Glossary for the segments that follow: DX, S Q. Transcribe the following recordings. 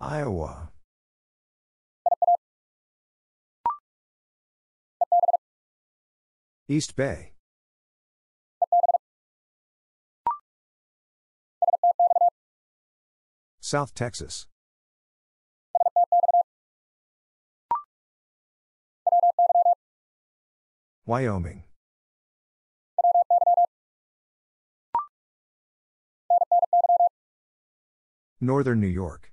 Iowa. East Bay. South Texas. Wyoming. Northern New York.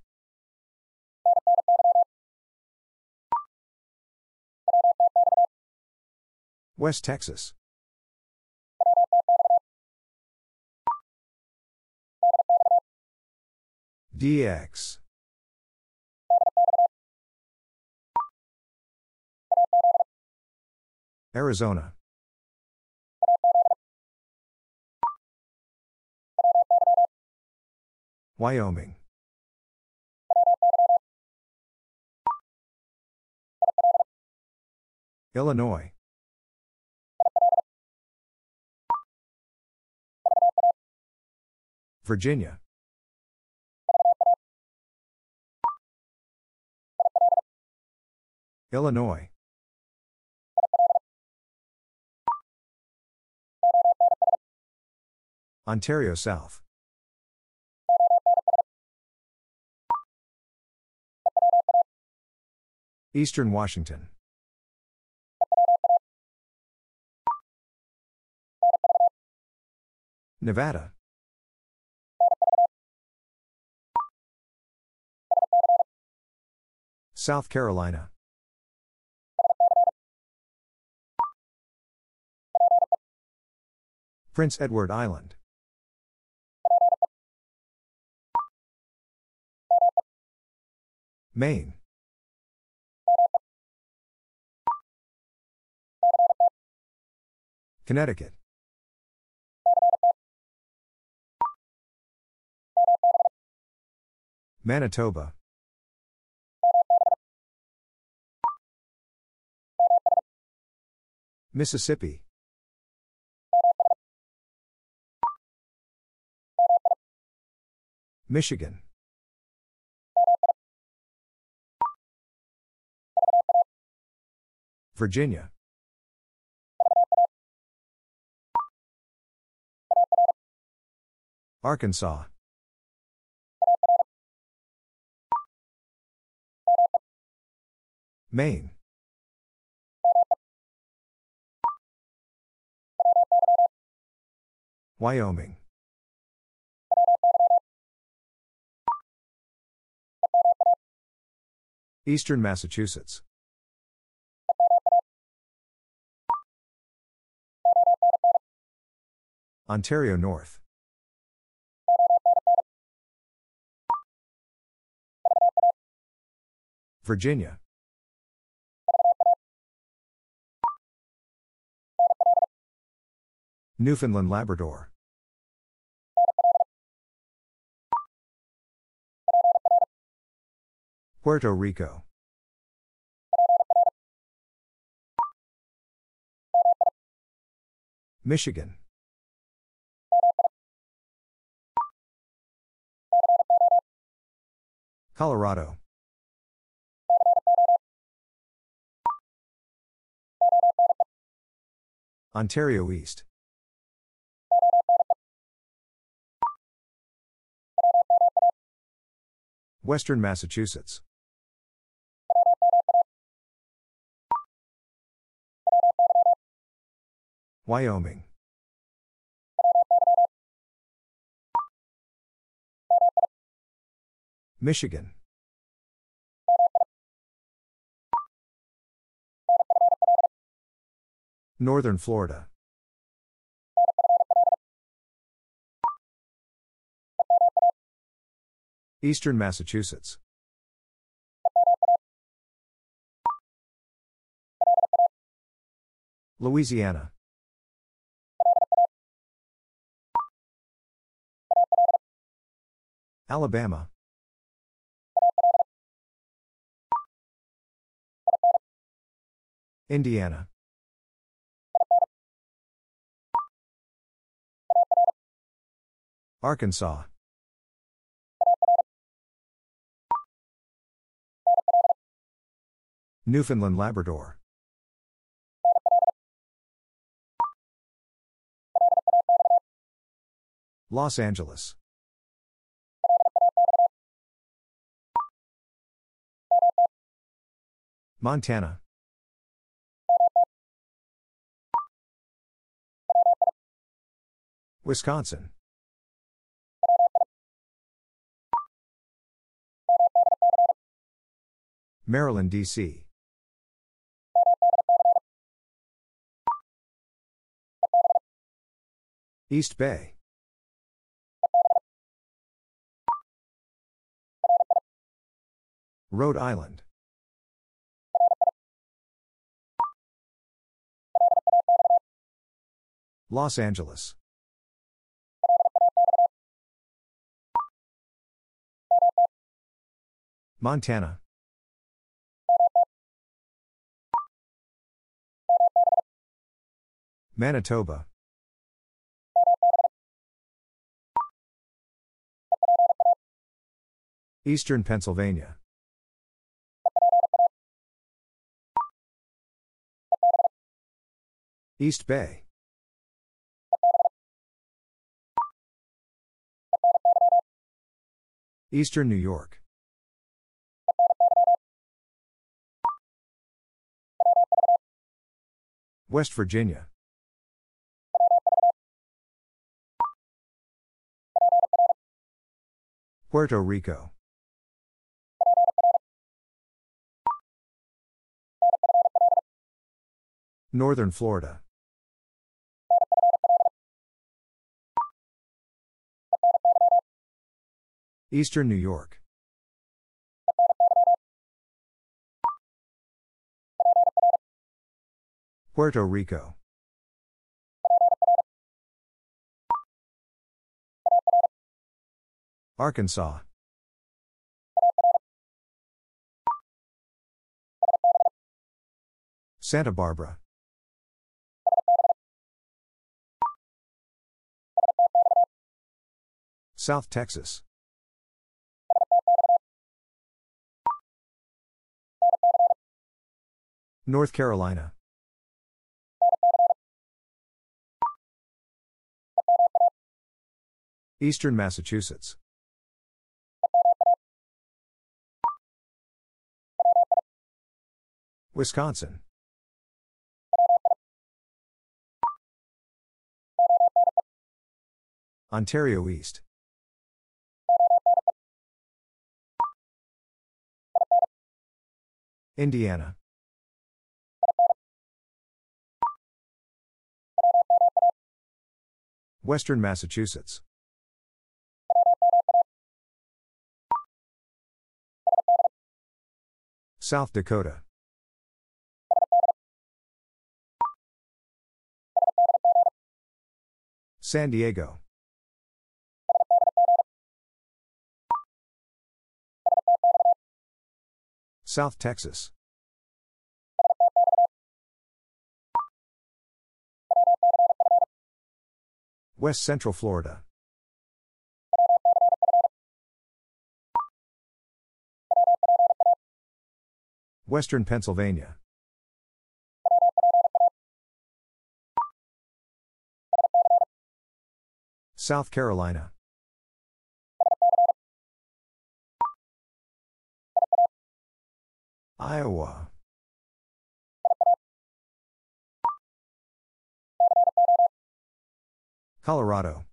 West Texas. DX. Arizona. Wyoming. Illinois. Virginia. Illinois. Ontario South. Eastern Washington. Nevada. South Carolina. Prince Edward Island. Maine. Connecticut. Manitoba. Mississippi. Michigan. Virginia. Arkansas. Maine. Wyoming. Eastern Massachusetts. Ontario North. Virginia. Newfoundland Labrador. Puerto Rico. Michigan. Colorado. Ontario East. Western Massachusetts. Wyoming. Michigan. Northern Florida. Eastern Massachusetts. Louisiana. Alabama. Indiana. Arkansas. Newfoundland Labrador. Los Angeles. Montana. Wisconsin. Maryland, D.C. East Bay. Rhode Island. Los Angeles. Montana. Manitoba. Eastern Pennsylvania. East Bay. Eastern New York. West Virginia. Puerto Rico. Northern Florida. Eastern New York. Puerto Rico. Arkansas. Santa Barbara. South Texas. North Carolina. Eastern Massachusetts. Wisconsin. Ontario East. Indiana. Western Massachusetts. South Dakota. San Diego. South Texas. West Central Florida. Western Pennsylvania. South Carolina. Iowa. Colorado.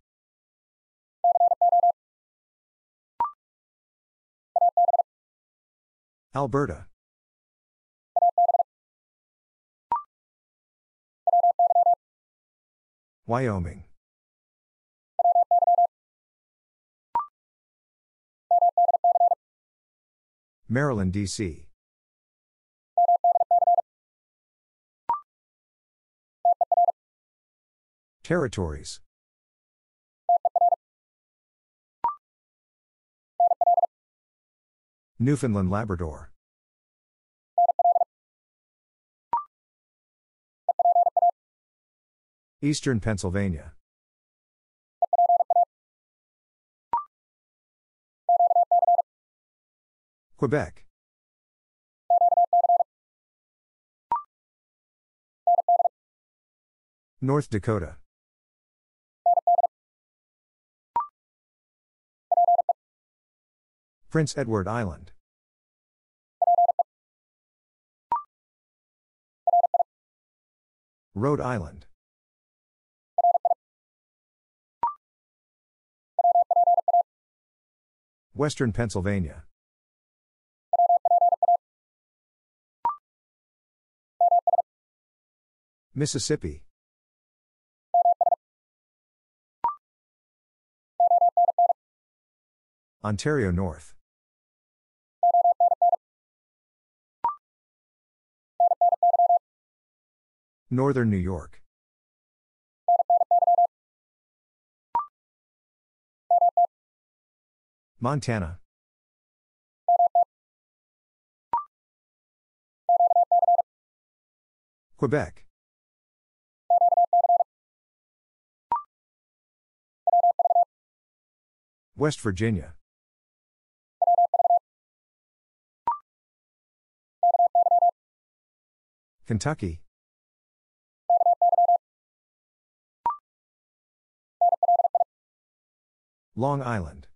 Alberta. Wyoming. Maryland, D.C. Territories. Newfoundland, Labrador. Eastern Pennsylvania. Quebec. North Dakota. Prince Edward Island. Rhode Island. Western Pennsylvania. Mississippi. Ontario North. Northern New York. Montana. Quebec. West Virginia. Kentucky. Long Island.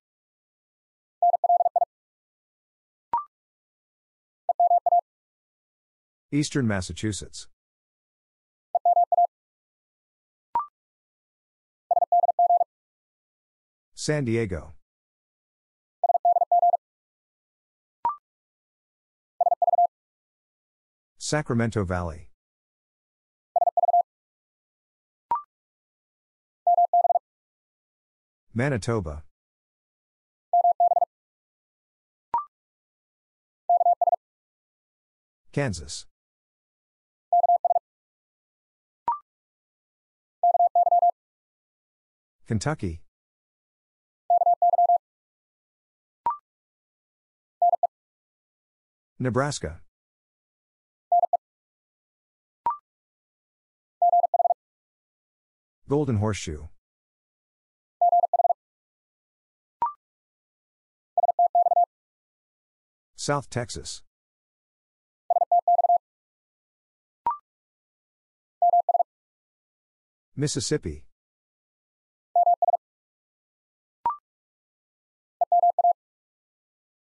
Eastern Massachusetts. San Diego. Sacramento Valley. Manitoba. Kansas. Kentucky. Nebraska. Golden Horseshoe. South Texas. Mississippi.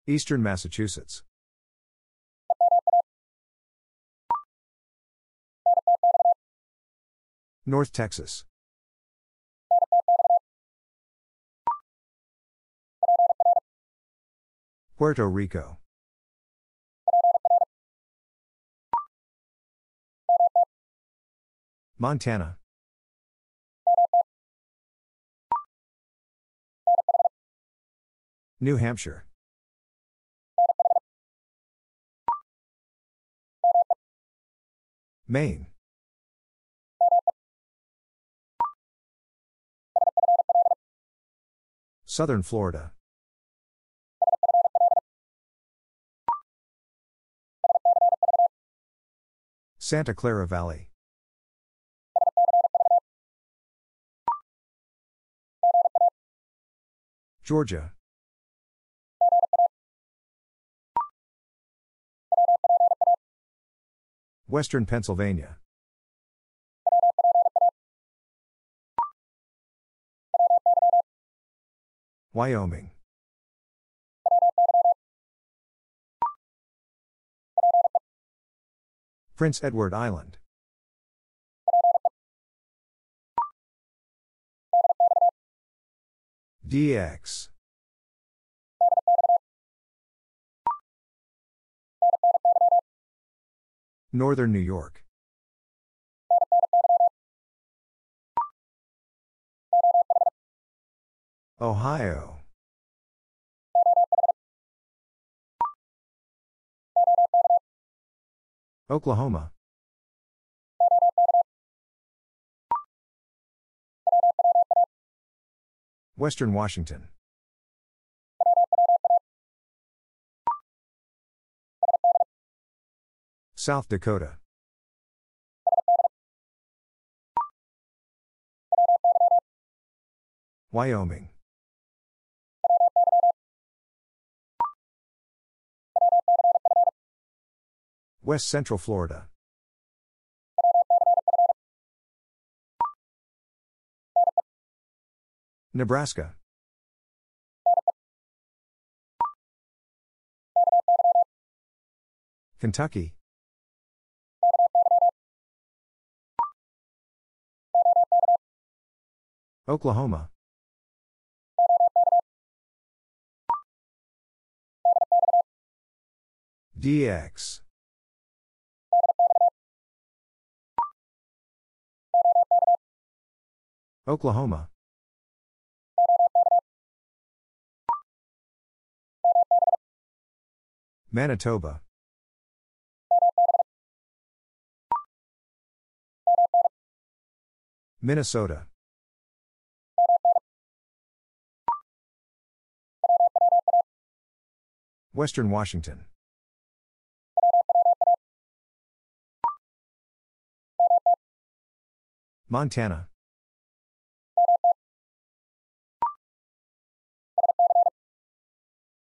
Eastern Massachusetts. North Texas. Puerto Rico. Montana. New Hampshire. Maine. Southern Florida. Santa Clara Valley. Georgia. Western Pennsylvania. Wyoming. Prince Edward Island. DX. Northern New York. Ohio. Oklahoma. Western Washington. South Dakota. Wyoming. West Central Florida. Nebraska. Kentucky. Oklahoma. DX. Oklahoma. Manitoba. Minnesota. Western Washington. Montana.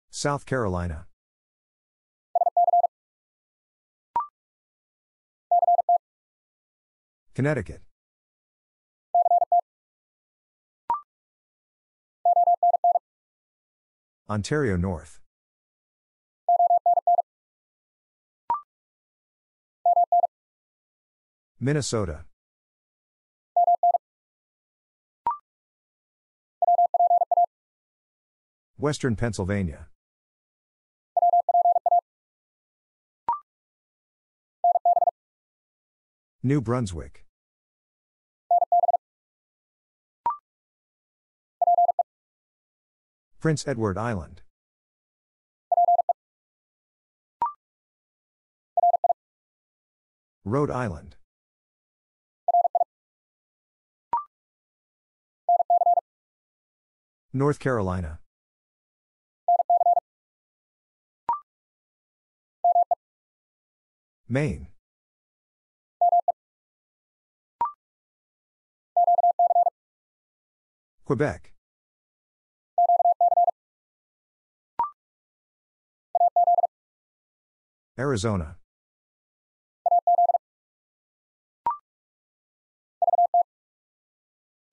South Carolina. Connecticut. Ontario North. Minnesota. Western Pennsylvania. New Brunswick. Prince Edward Island. Rhode Island. North Carolina. Maine. Quebec. Arizona.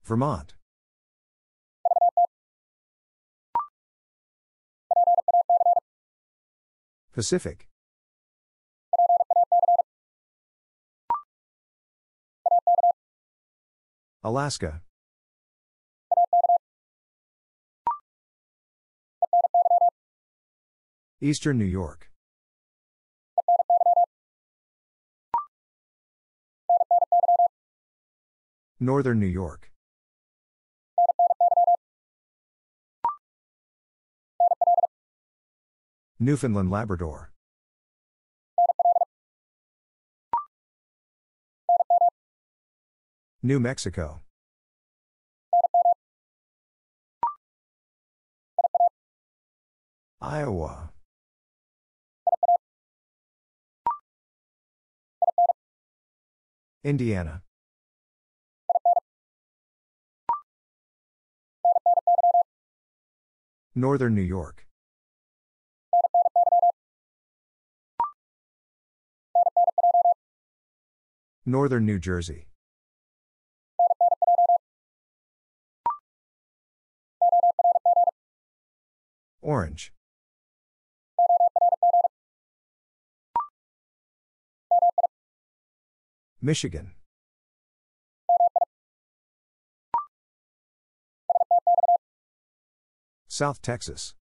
Vermont. Pacific. Alaska. Eastern New York. Northern New York. Newfoundland Labrador. New Mexico. Iowa. Indiana. Northern New York. Northern New Jersey. Orange. Michigan. South Texas.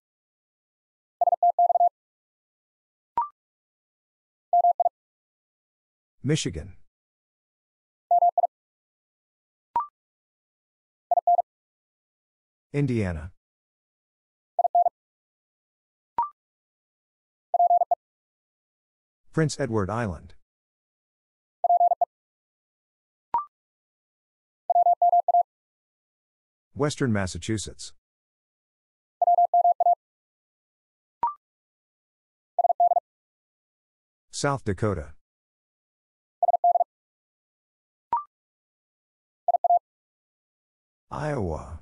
Michigan. Indiana. Prince Edward Island. Western Massachusetts. South Dakota. Iowa.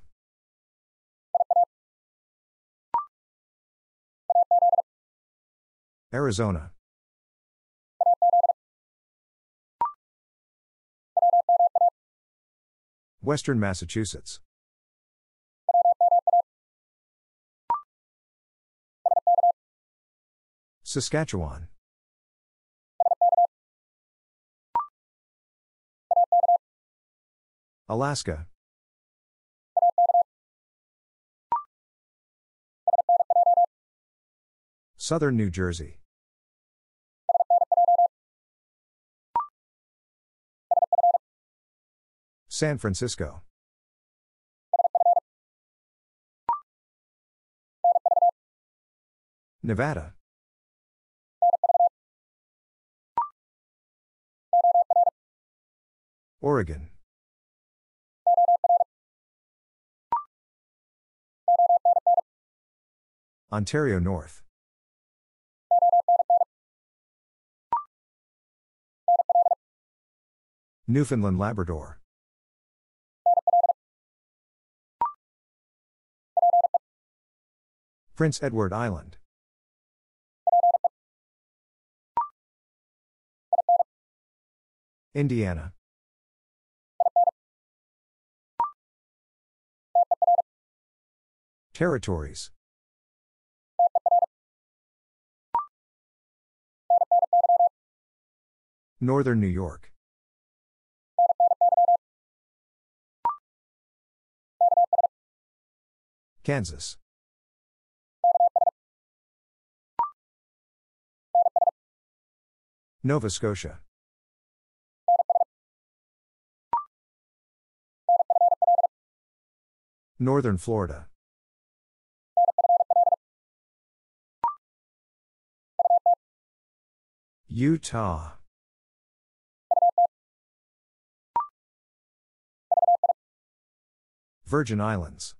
Arizona. Western Massachusetts. Saskatchewan. Alaska. Southern New Jersey. San Francisco. Nevada. Oregon. Ontario North. Newfoundland Labrador. Prince Edward Island. Indiana. Territories. Northern New York. Kansas. Nova Scotia. Northern Florida. Utah. Virgin Islands.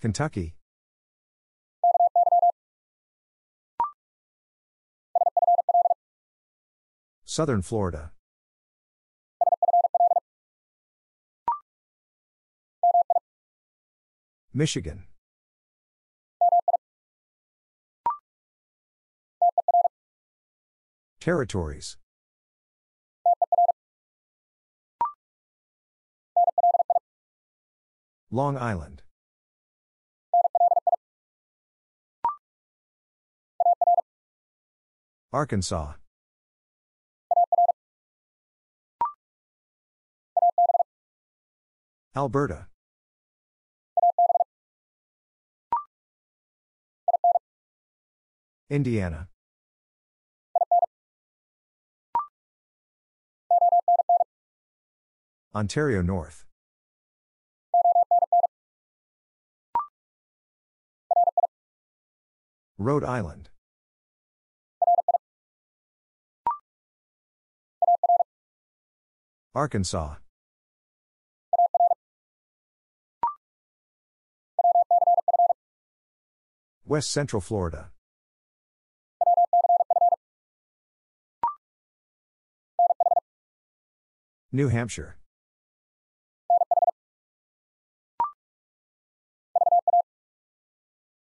Kentucky. Southern Florida. Michigan. Territories. Long Island. Arkansas. Alberta. Indiana. Ontario North. Rhode Island. Arkansas. West Central Florida. New Hampshire.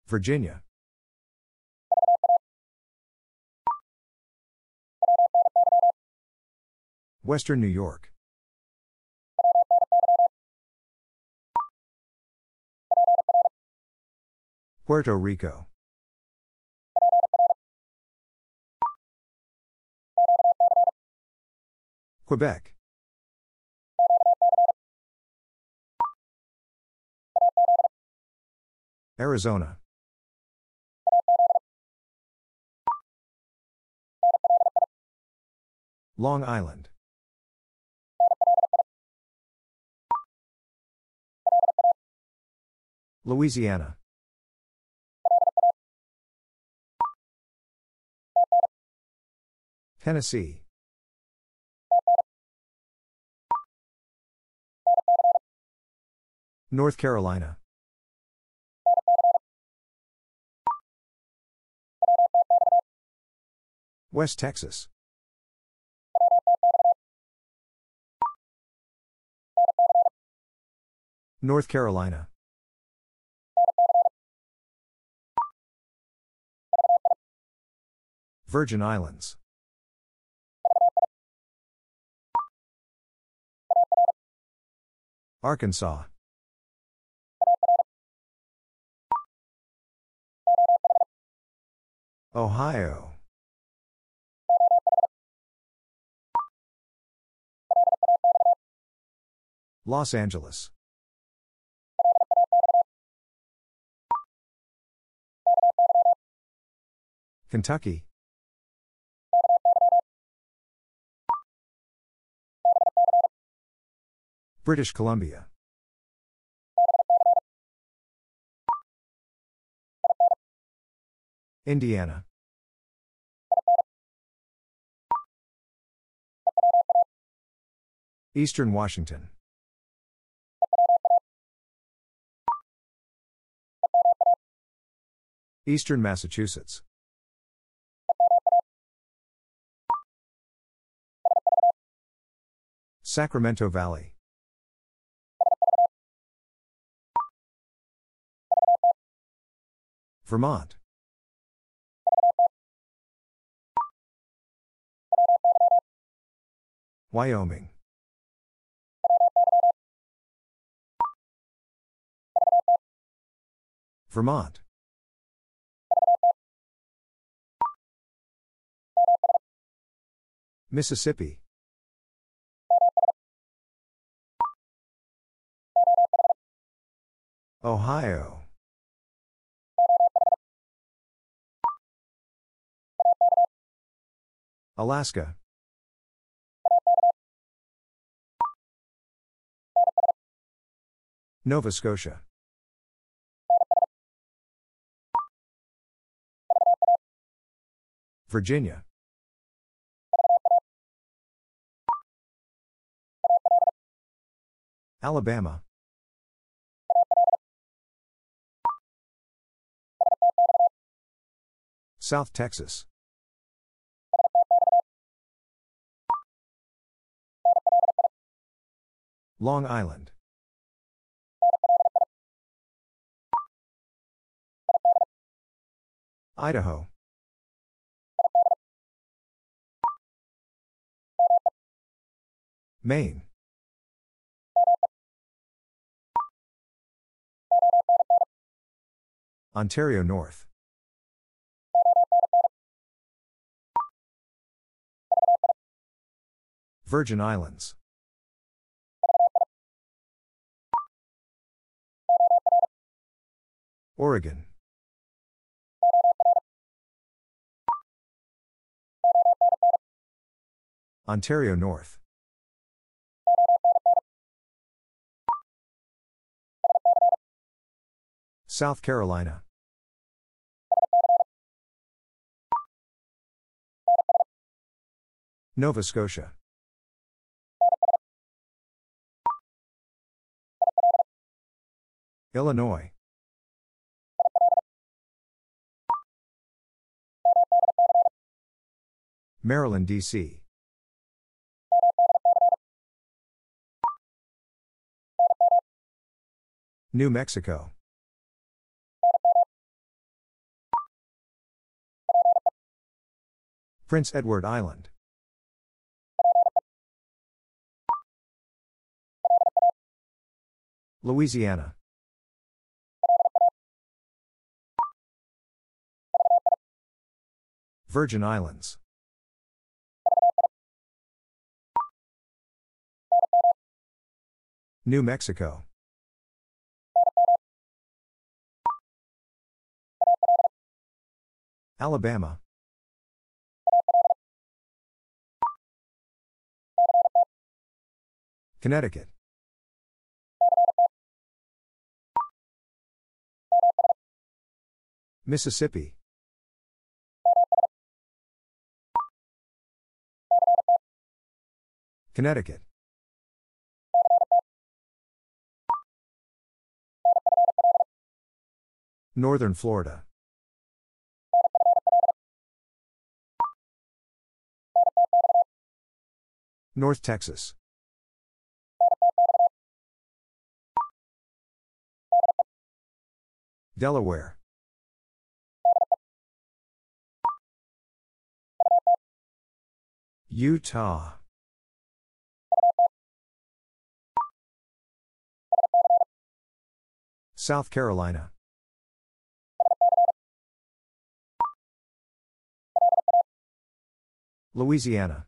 Virginia. Western New York. Puerto Rico. Quebec. Arizona. Long Island. Louisiana. Tennessee. North Carolina. West Texas. North Carolina. Virgin Islands. Arkansas. Ohio. Los Angeles. Kentucky. British Columbia. Indiana. Eastern Washington. Eastern Massachusetts. Sacramento Valley. Vermont. Wyoming. Vermont. Mississippi. Ohio. Alaska. Nova Scotia. Virginia. Alabama. South Texas. Long Island. Idaho. Maine. Ontario North. Virgin Islands. Oregon. Ontario North. South Carolina. Nova Scotia. Illinois. Maryland, D.C. New Mexico. Prince Edward Island. Louisiana. Virgin Islands. New Mexico. Alabama. Connecticut. Mississippi. Connecticut. Northern Florida. North Texas. Delaware. Utah. South Carolina. Louisiana.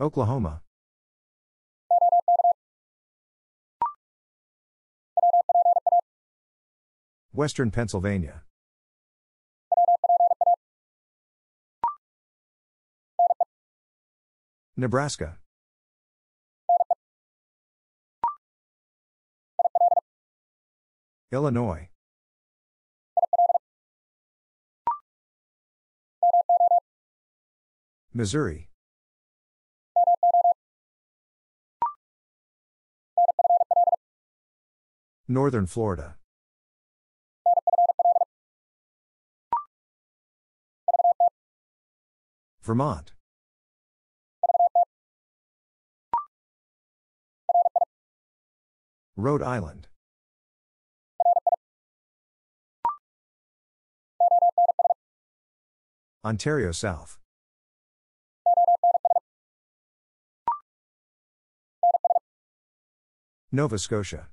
Oklahoma. Western Pennsylvania. Nebraska. Illinois. Missouri. Northern Florida. Vermont. Rhode Island. Ontario South. Nova Scotia.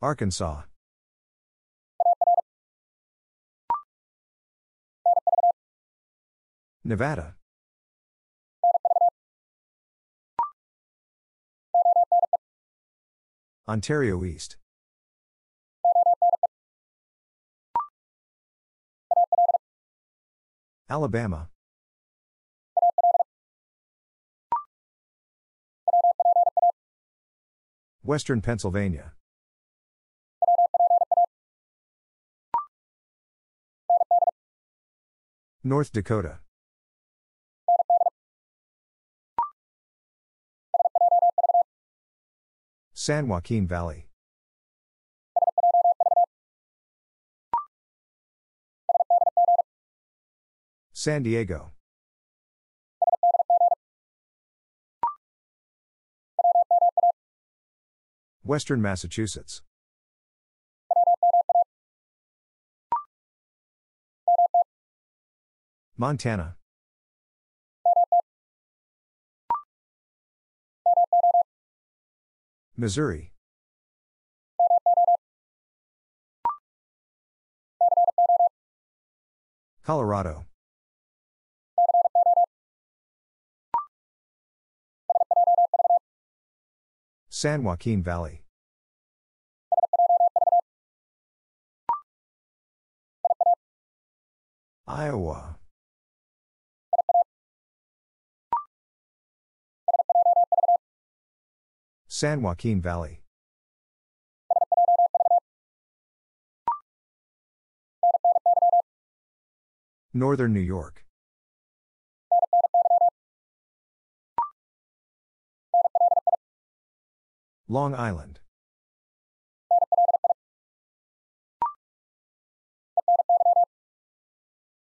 Arkansas. Nevada. Ontario East. Alabama. Western Pennsylvania. North Dakota. San Joaquin Valley. San Diego. Western Massachusetts. Montana. Missouri. Colorado. San Joaquin Valley. Iowa. San Joaquin Valley. Northern New York. Long Island.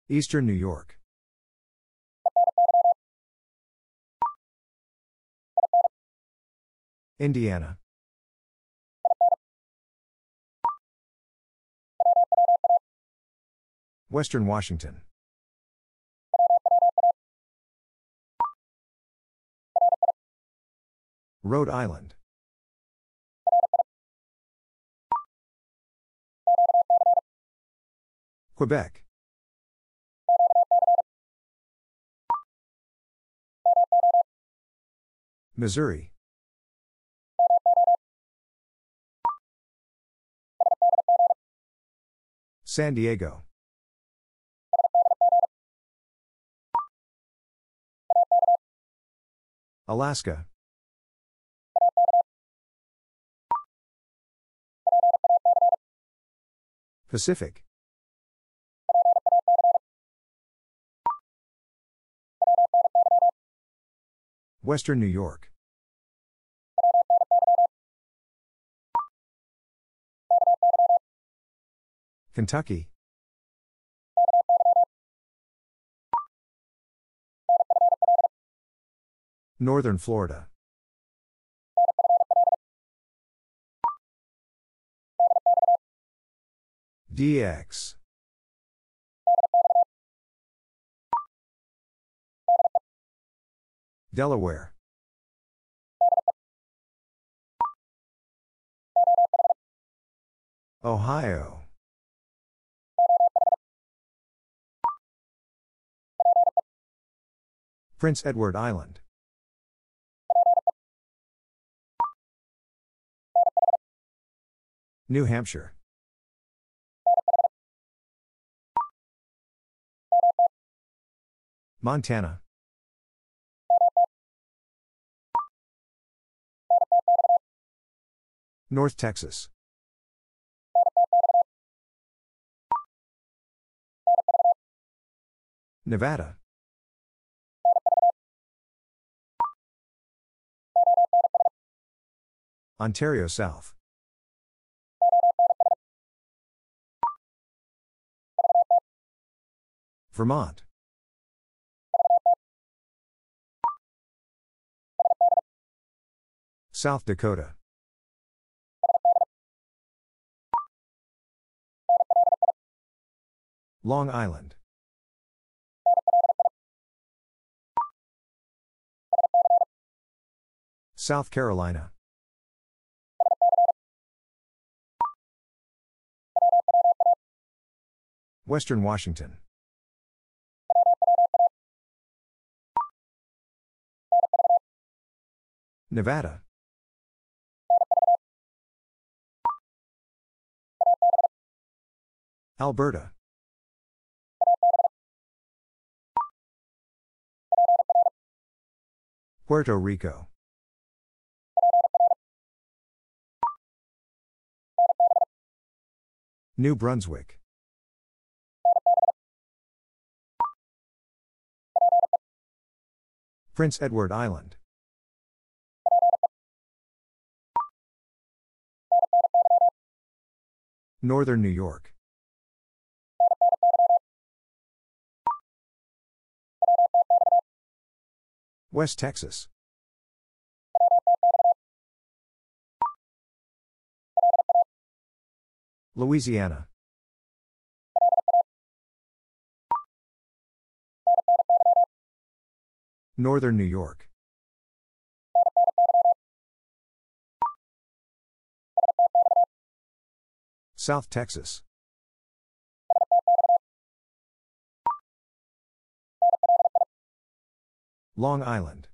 Eastern New York. Indiana. Western Washington. Rhode Island. Quebec. Missouri. San Diego. Alaska. Pacific. Western New York. Kentucky. Northern Florida. DX. Delaware. Ohio. Prince Edward Island. New Hampshire. Montana. North Texas. Nevada. Ontario South. Vermont. South Dakota. Long Island. South Carolina. Western Washington. Nevada. Alberta. Puerto Rico. New Brunswick. Prince Edward Island. Northern New York. West Texas. Louisiana. Northern New York. South Texas. Long Island.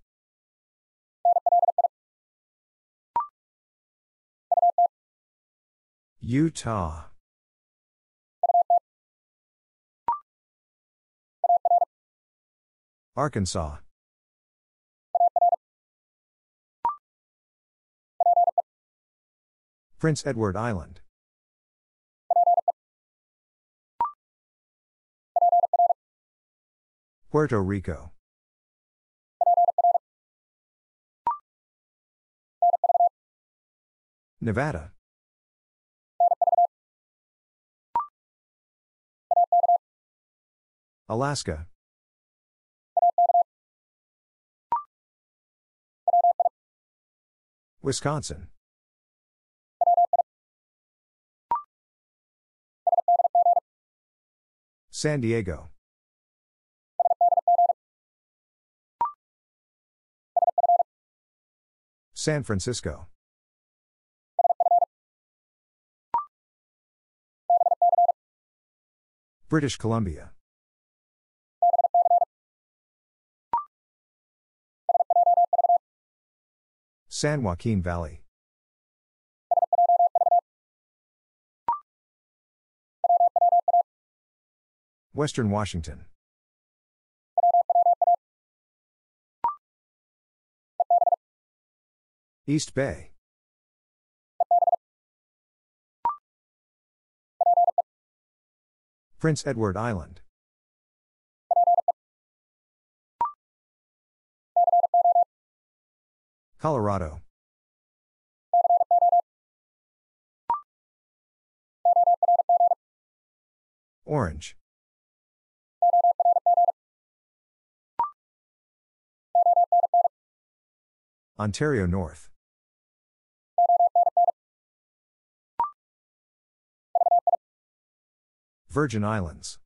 Utah. Arkansas. Prince Edward Island. Puerto Rico. Nevada. Alaska. Wisconsin. San Diego. San Francisco. British Columbia. San Joaquin Valley. Western Washington. East Bay. Prince Edward Island. Colorado. Orange. Ontario North. Virgin Islands.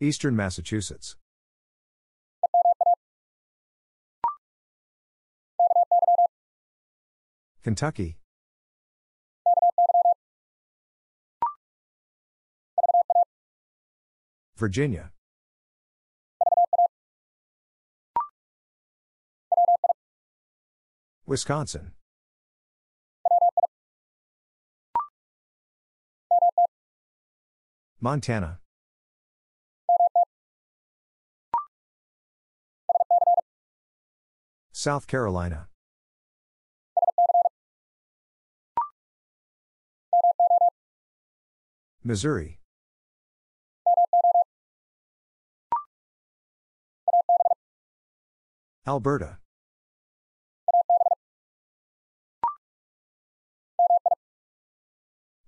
Eastern Massachusetts. Kentucky. Virginia. Wisconsin. Montana. South Carolina. Missouri. Alberta.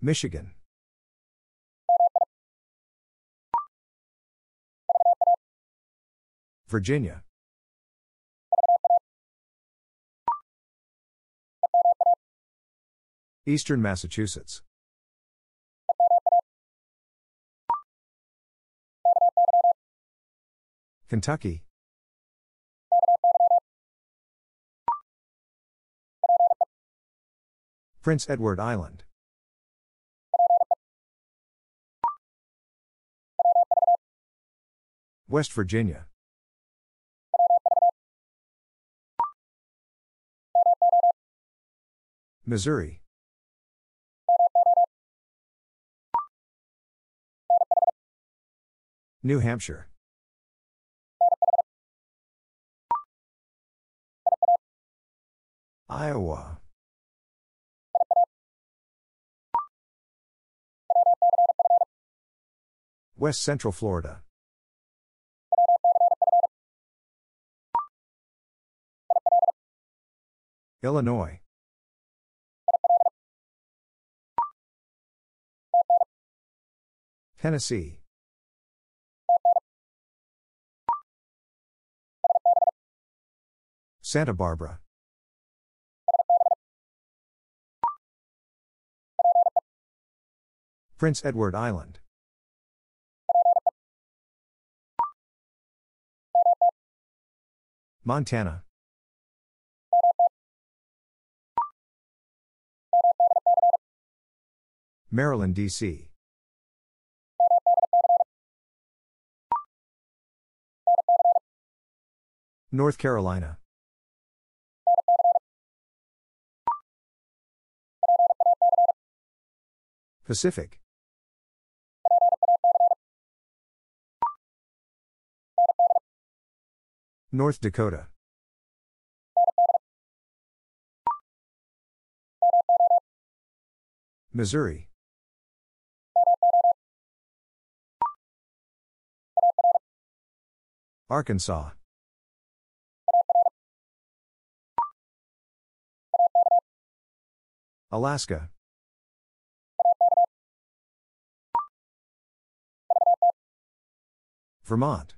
Michigan. Virginia. Eastern Massachusetts. Kentucky. Prince Edward Island. West Virginia. Missouri. New Hampshire. Iowa. West Central Florida. Illinois. Tennessee. Santa Barbara. Prince Edward Island. Montana. Maryland, D.C. North Carolina. Pacific. North Dakota. Missouri. Arkansas. Alaska. Vermont.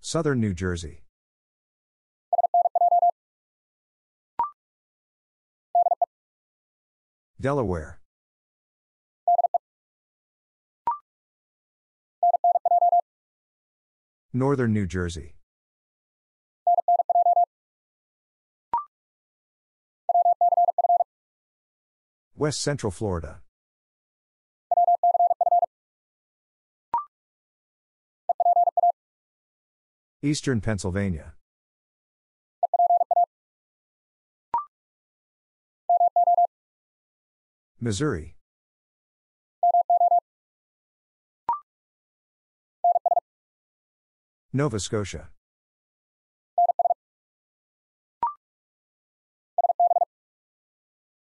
Southern New Jersey. Delaware. Northern New Jersey. West Central Florida. Eastern Pennsylvania. Missouri. Nova Scotia.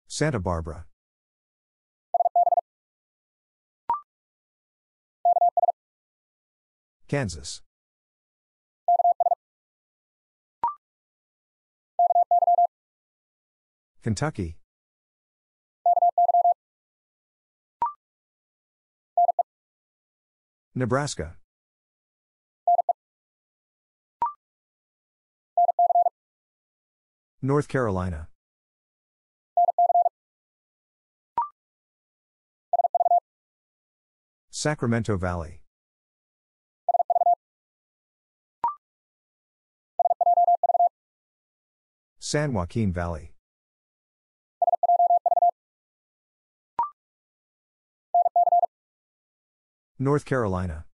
Santa Barbara. Kansas. Kentucky. Nebraska. North Carolina. Sacramento Valley. San Joaquin Valley. North Carolina.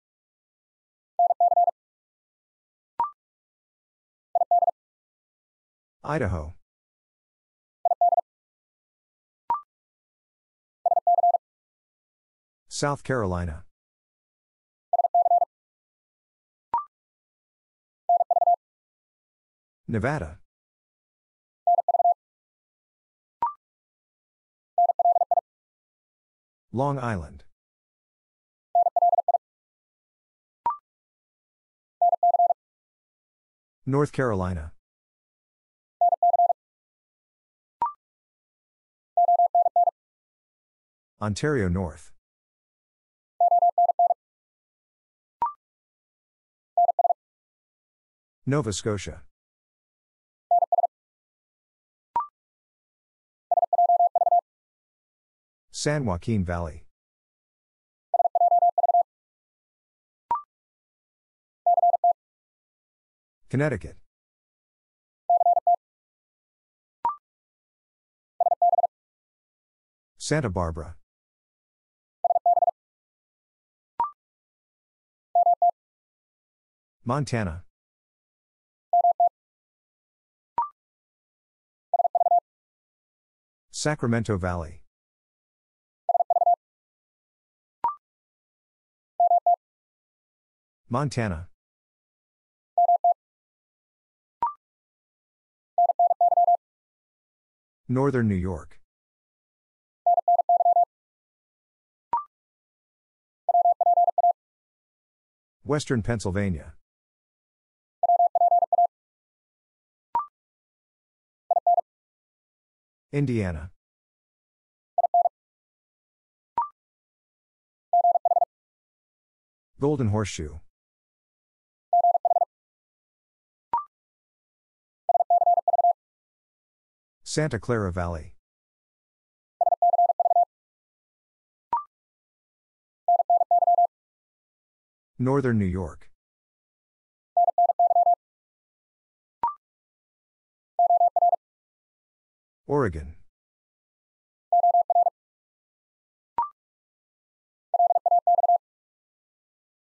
Idaho. South Carolina. Nevada. Long Island. North Carolina. Ontario North. Nova Scotia. San Joaquin Valley. Connecticut. Santa Barbara. Montana. Sacramento Valley. Montana. Northern New York. Western Pennsylvania. Indiana. Golden Horseshoe. Santa Clara Valley. Northern New York. Oregon.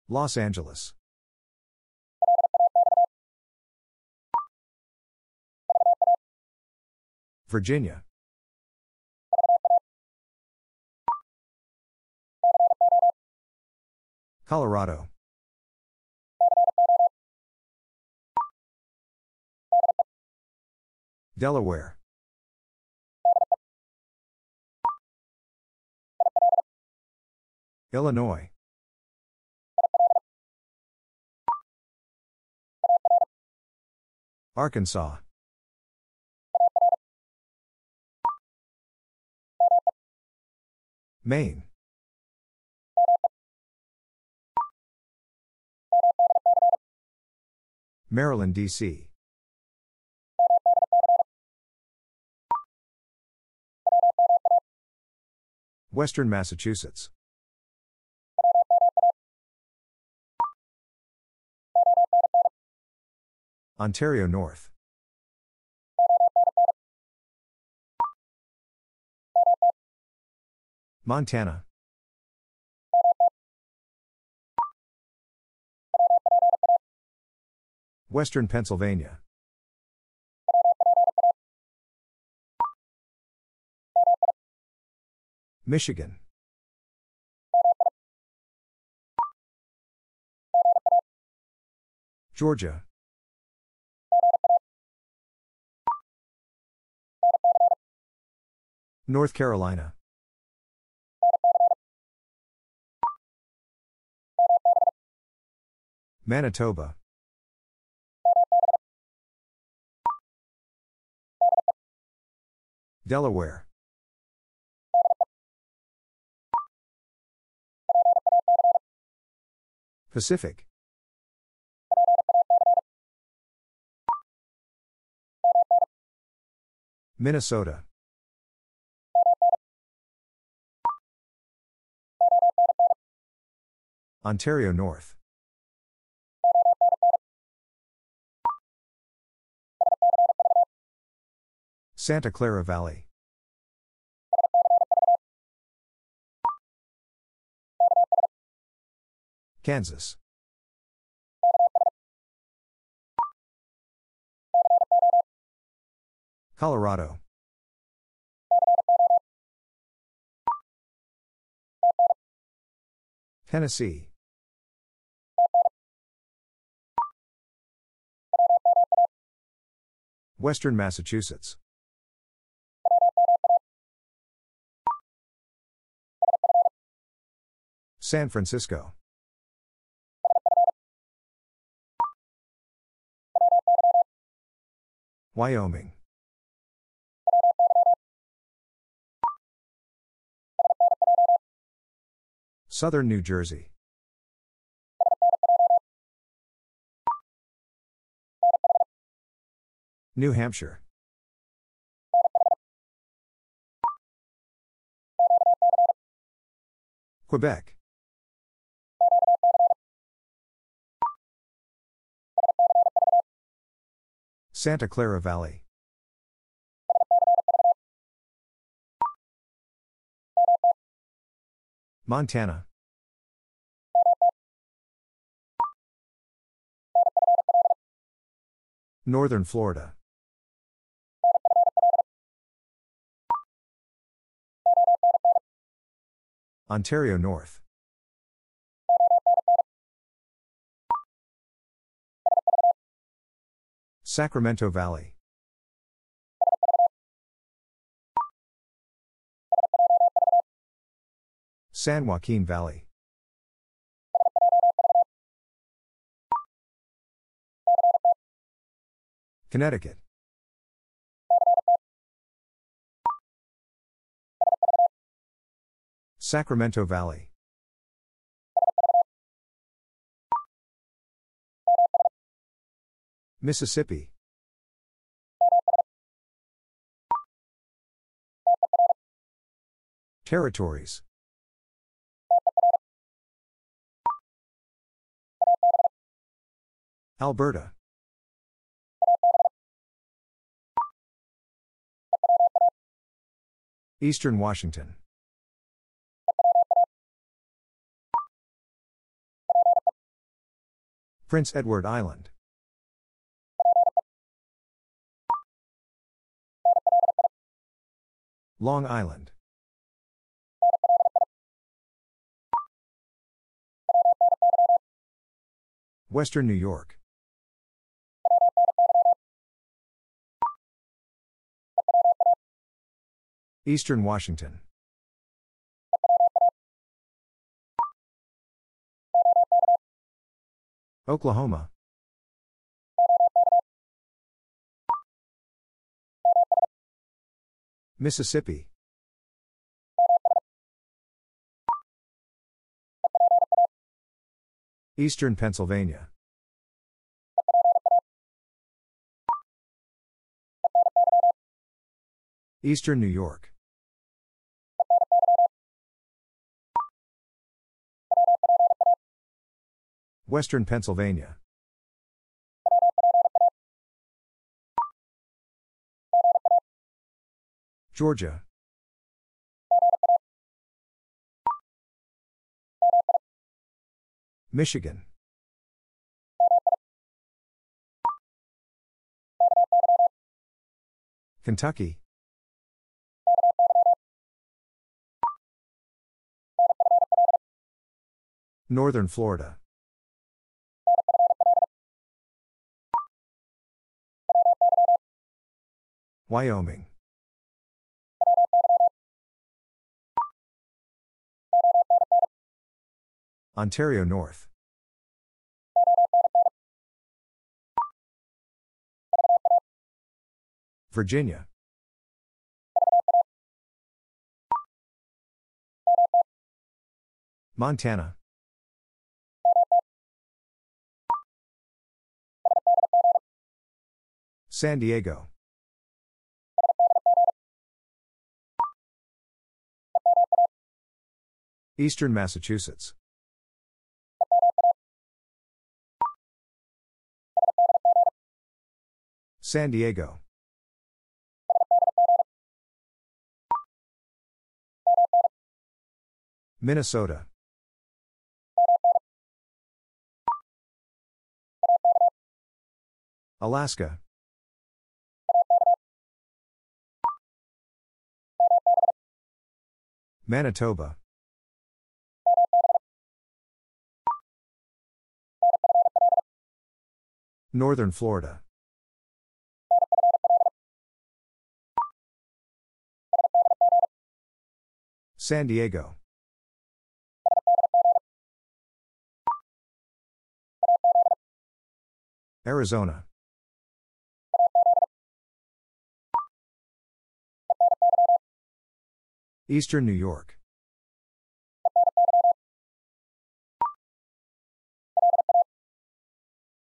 Los Angeles. Virginia. Colorado. Delaware. Illinois. Arkansas. Maine. Maryland, D.C. Western Massachusetts. Ontario North. Montana. Western Pennsylvania. Michigan. Georgia. North Carolina. Manitoba. Delaware. Pacific. Minnesota. Ontario North. Santa Clara Valley. Kansas. Colorado. Tennessee. Western Massachusetts. San Francisco. Wyoming. Southern New Jersey. New Hampshire. Quebec. Santa Clara Valley. Montana. Northern Florida. Ontario North. Sacramento Valley. San Joaquin Valley. Connecticut. Sacramento Valley. Mississippi. Territories. Alberta. Eastern Washington. Prince Edward Island. Long Island. Western New York. Eastern Washington. Oklahoma. Mississippi. Eastern Pennsylvania. Eastern New York. Western Pennsylvania. Georgia. Michigan. Kentucky. Northern Florida. Wyoming. Ontario North. Virginia. Montana. San Diego. Eastern Massachusetts. San Diego. Minnesota. Alaska. Manitoba. Northern Florida. San Diego. Arizona. Eastern New York.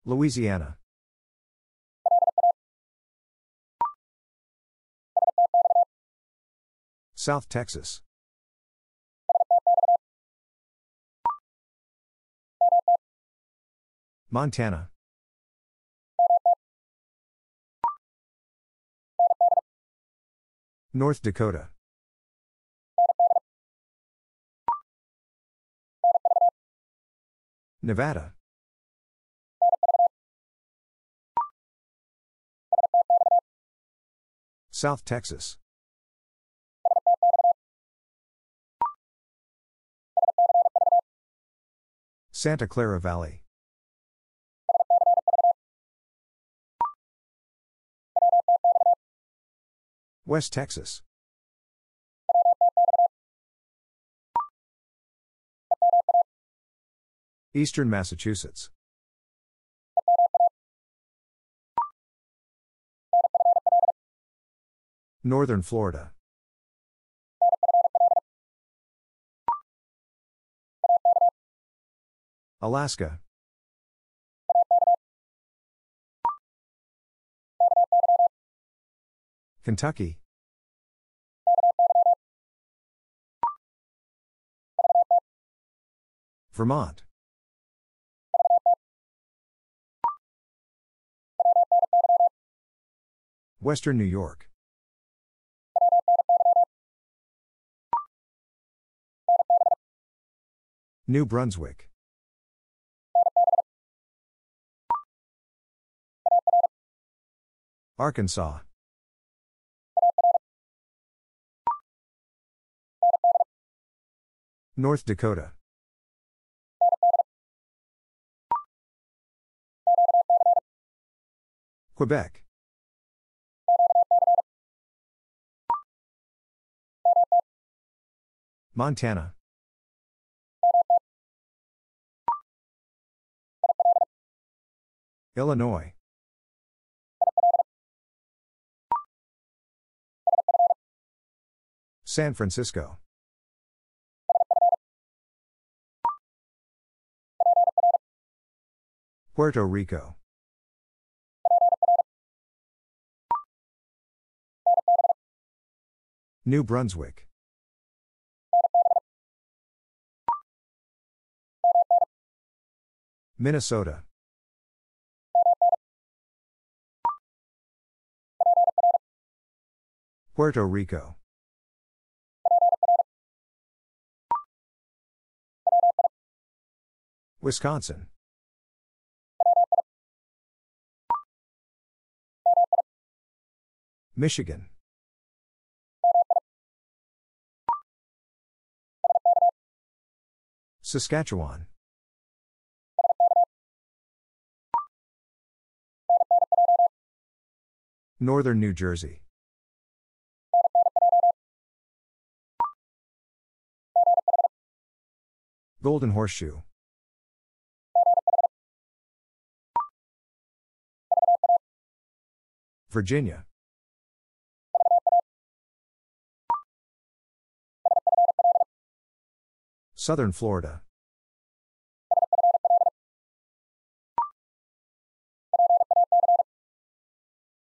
Louisiana. South Texas. Montana. North Dakota. Nevada. South Texas. Santa Clara Valley. West Texas. Eastern Massachusetts. Northern Florida. Alaska. Kentucky. Vermont. Western New York. New Brunswick. Arkansas. North Dakota. Quebec. Montana. Illinois. San Francisco. Puerto Rico. New Brunswick. Minnesota. Puerto Rico. Wisconsin. Michigan. Saskatchewan. Northern New Jersey. Golden Horseshoe. Virginia. Southern Florida.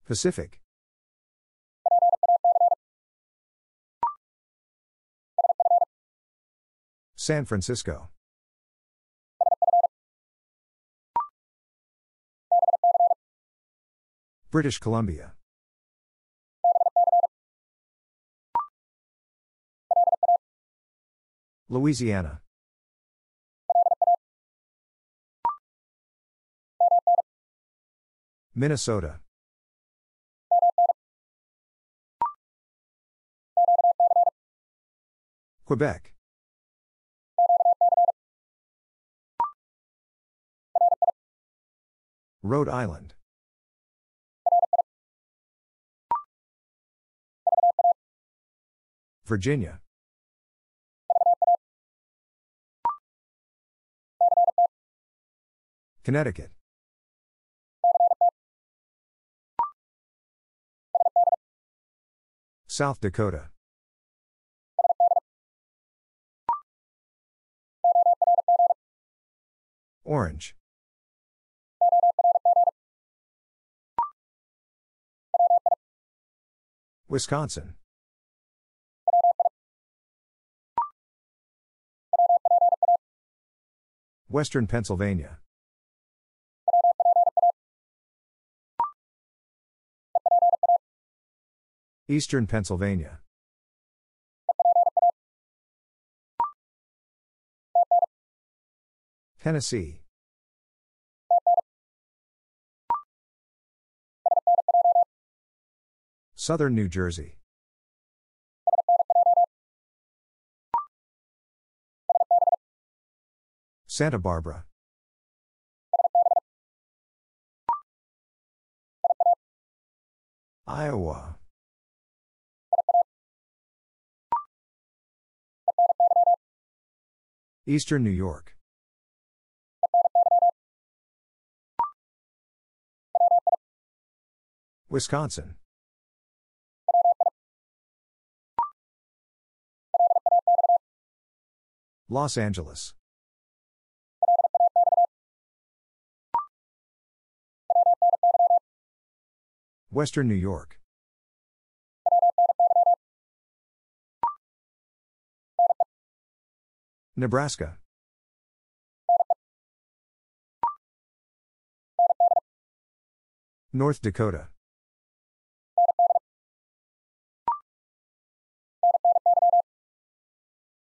Pacific. San Francisco. British Columbia. Louisiana. Minnesota. Quebec. Rhode Island. Virginia. Connecticut. South Dakota. Orange. Wisconsin. Western Pennsylvania. Eastern Pennsylvania. Tennessee. Southern New Jersey. Santa Barbara. Iowa. Eastern New York. Wisconsin. Los Angeles. Western New York. Nebraska. North Dakota.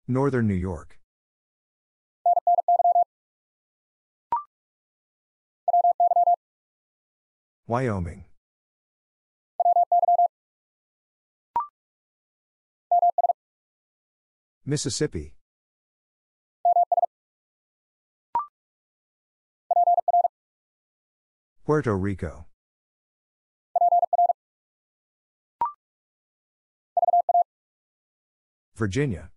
Northern New York. Wyoming. Mississippi. Puerto Rico. Virginia.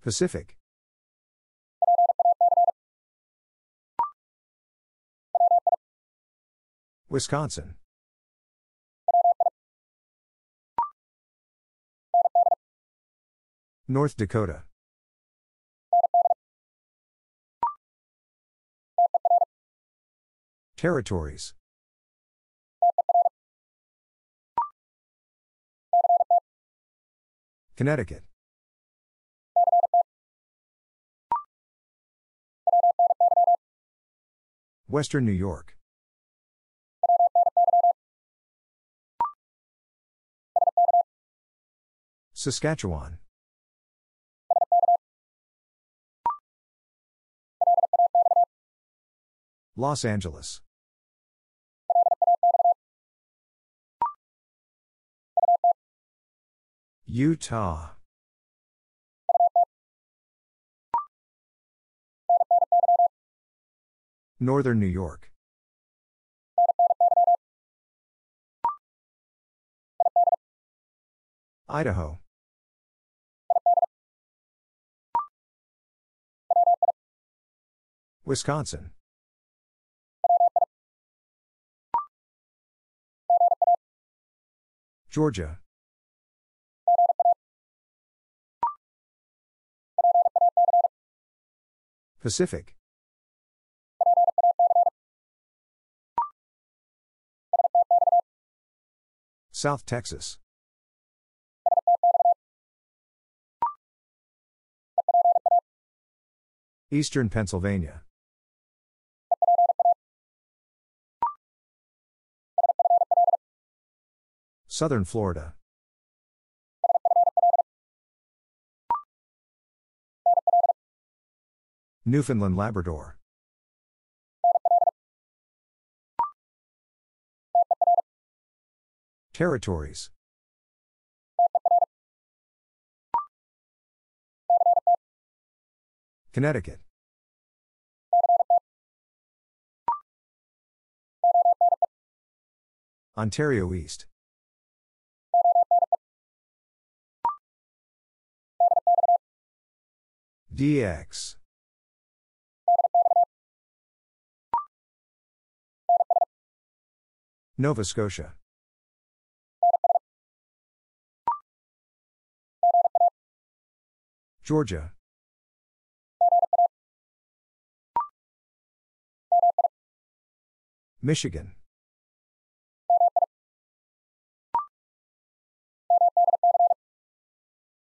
Pacific. Wisconsin. North Dakota. Territories. Connecticut. Western New York. Saskatchewan. Los Angeles. Utah. Northern New York. Idaho. Wisconsin. Georgia. Pacific. South Texas. Eastern Pennsylvania. Southern Florida. Newfoundland Labrador. Territories. Connecticut. Ontario East. DX. Nova Scotia. Georgia. Michigan.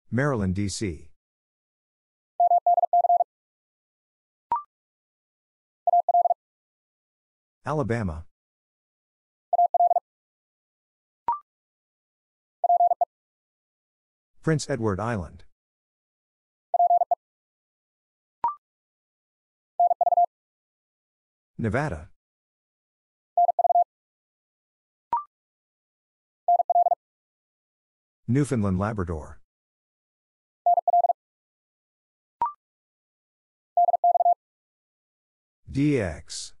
Maryland, D.C. Alabama. Prince Edward Island. Nevada. Newfoundland Labrador. DX.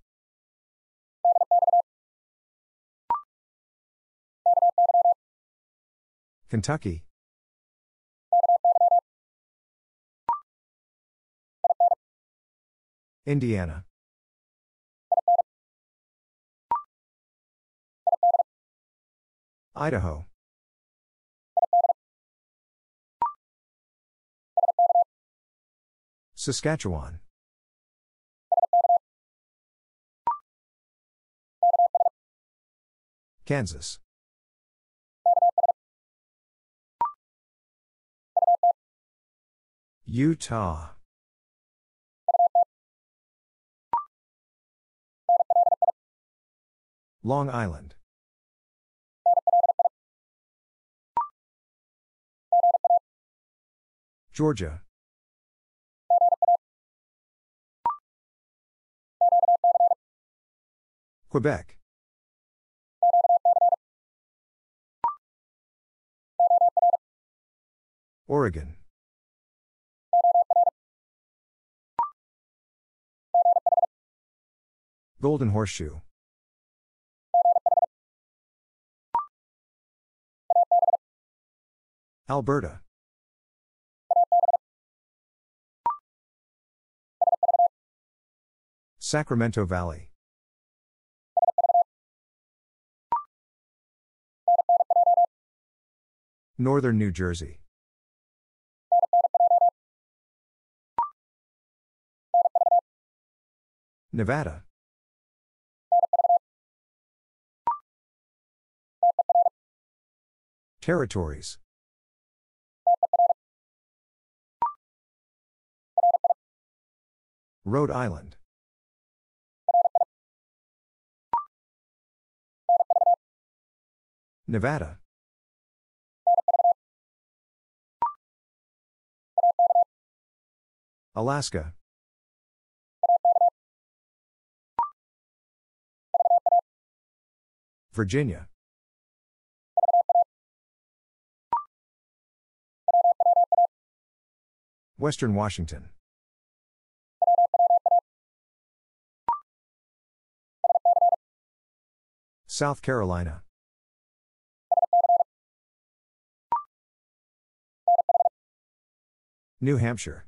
Kentucky. Indiana. Idaho. Saskatchewan. Kansas. Utah. Long Island. Georgia. Quebec. Oregon. Golden Horseshoe. Alberta. Sacramento Valley. Northern New Jersey. Nevada. Territories. Rhode Island. Nevada. Alaska. Virginia. Western Washington. South Carolina. New Hampshire.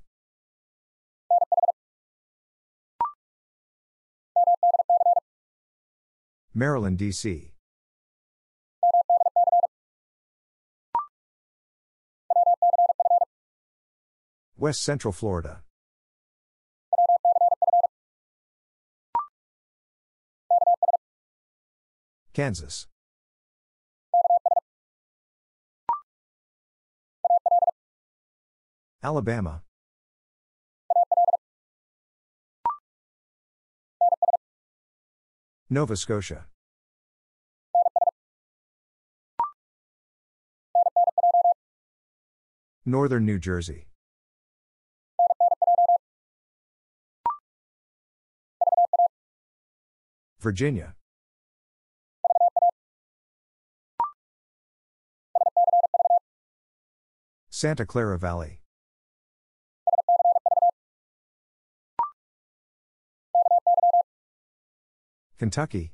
Maryland, D.C. West Central Florida. Kansas. Alabama. Nova Scotia. Northern New Jersey. Virginia. Santa Clara Valley. Kentucky.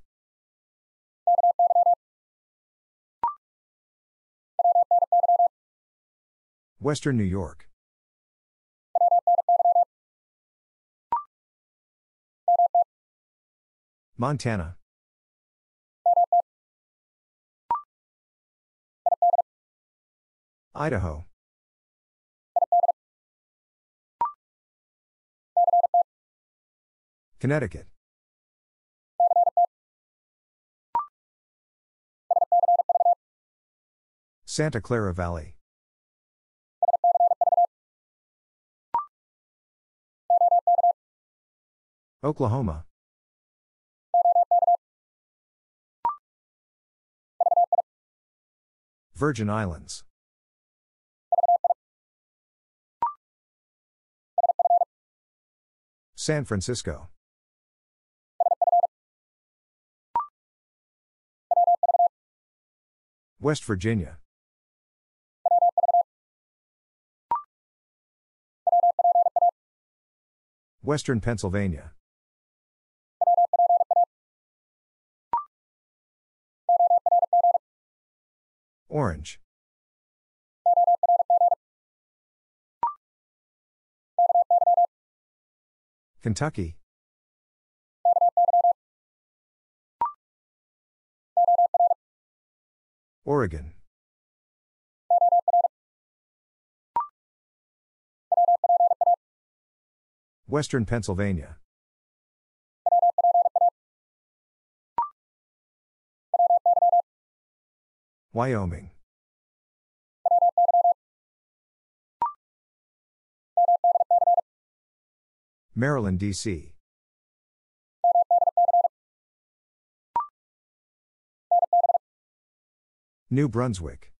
Western New York. Montana. Idaho. Connecticut. Santa Clara Valley. Oklahoma. Virgin Islands. San Francisco. West Virginia. Western Pennsylvania. Orange. Kentucky. Oregon. Western Pennsylvania. Wyoming. Maryland, D.C. New Brunswick.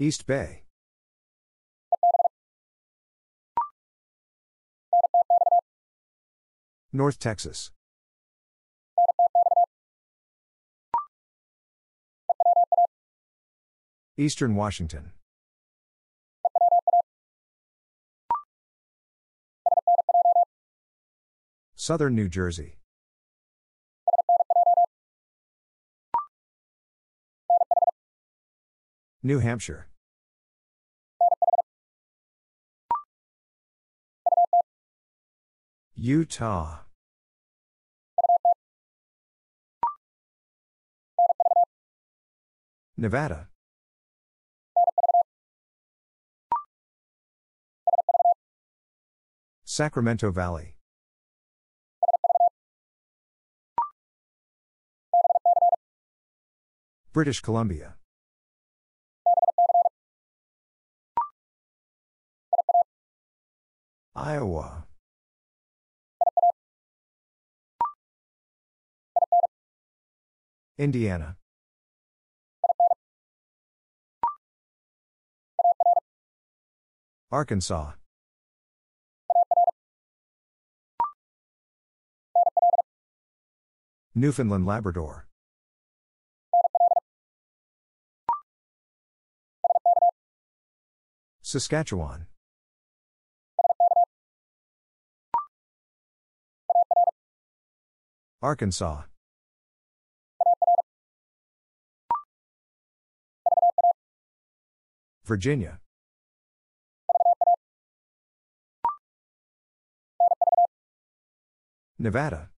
East Bay. North Texas. Eastern Washington. Southern New Jersey. New Hampshire. Utah. Nevada. Sacramento Valley. British Columbia. Iowa. Indiana. Arkansas. Newfoundland, Labrador. Saskatchewan. Arkansas. Virginia. Nevada.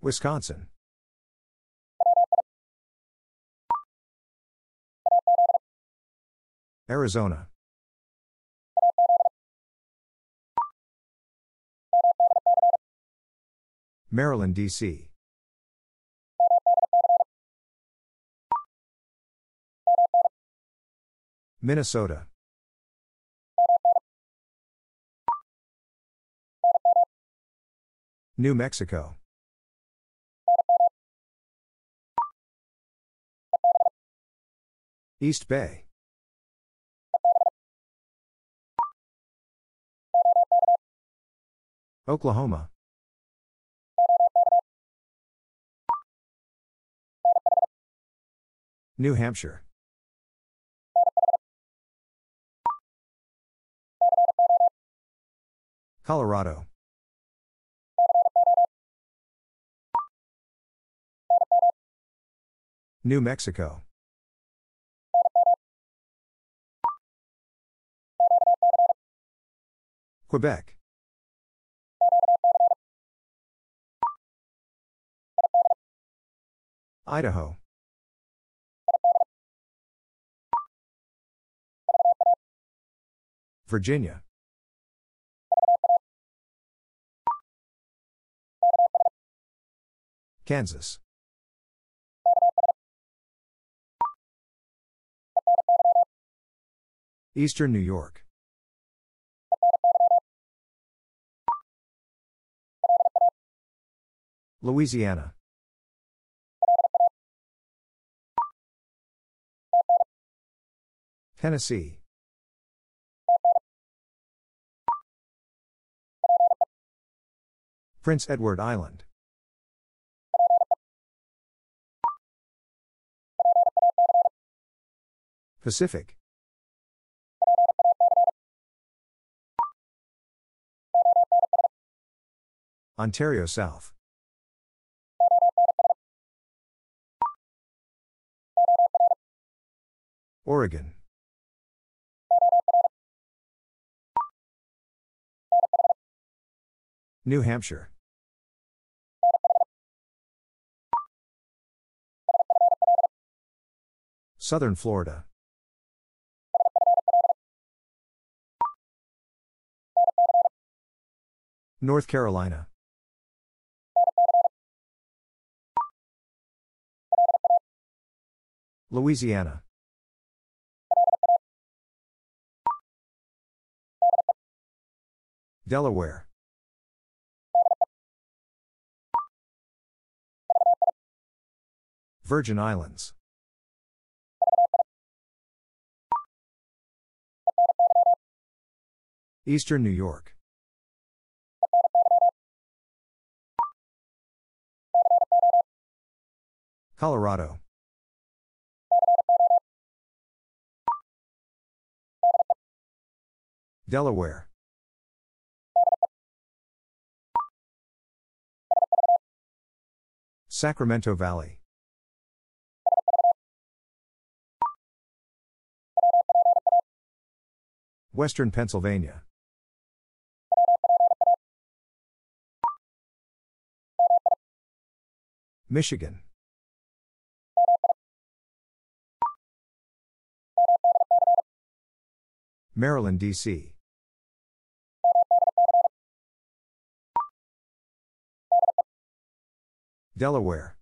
Wisconsin. Arizona. Maryland, D.C. Minnesota. New Mexico. East Bay. Oklahoma. New Hampshire. Colorado. New Mexico. Quebec. Idaho. Virginia. Kansas. Eastern New York. Louisiana. Tennessee. Prince Edward Island. Pacific. Ontario South. Oregon. New Hampshire. Southern Florida. North Carolina. Louisiana. Delaware. Virgin Islands. Eastern New York. Colorado. Delaware. Sacramento Valley. Western Pennsylvania. Michigan. Maryland, D.C. Delaware.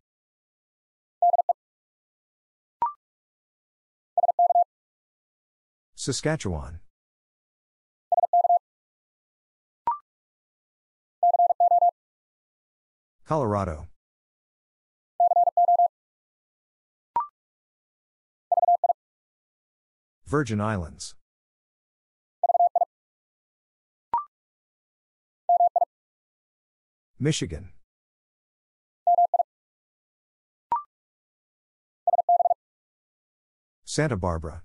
Saskatchewan. Colorado. Virgin Islands. Michigan. Santa Barbara.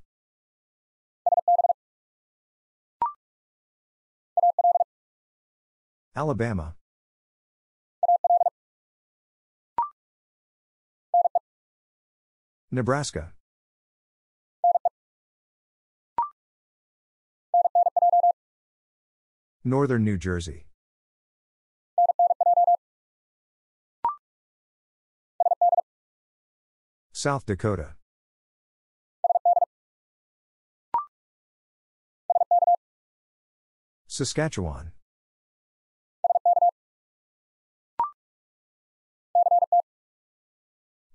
Alabama. Nebraska. Northern New Jersey. South Dakota. Saskatchewan.